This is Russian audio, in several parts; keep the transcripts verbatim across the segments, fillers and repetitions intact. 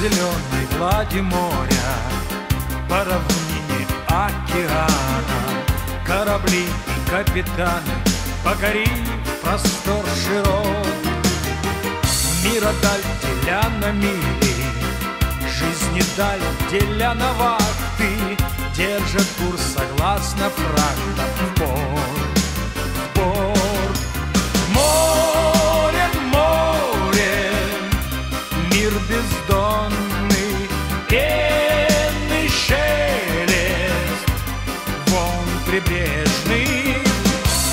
зеленой глади моря, по равнине океана, корабли и капитаны покорив простор широт. Мира даль деля на мили, жизни даль деля на вахты, держат курс согласно фрактам в порт, в порт. Море, море, мир бездонный, пенный шелест, волн прибрежный.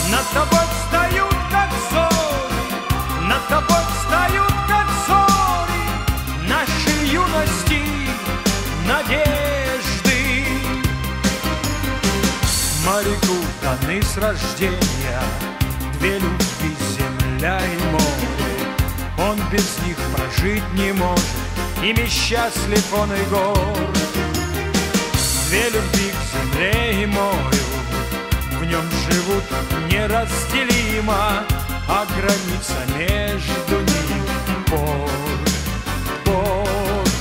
Над тобой встают, как зори, над тобой встают, как зори, нашей юности надежды. Моряку даны с рождения две любви, земля и море. Он без них прожить не может, ими счастлив он и горд. Две любви к земле и морю, в нем живут неразделимо, а граница между ними порт, порт.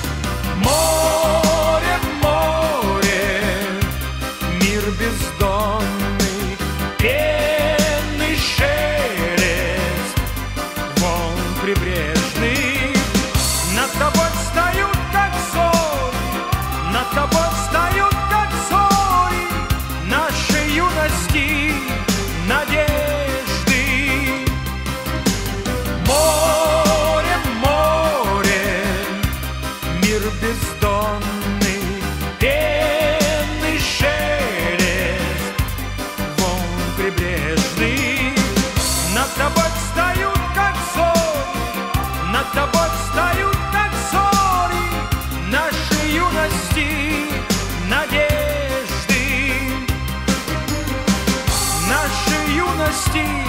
Море, море, мир бездонный, пенный шелест, волн прибрежный. Над тобой встают, как зори, над тобой встают, как зори, нашей юности надежды. Море, море, мир бездонный, пенный шелест, волн прибрежный. Над тобой встают, как зори, над тобой встают, как зори, нашей юности надежды. Нашей юности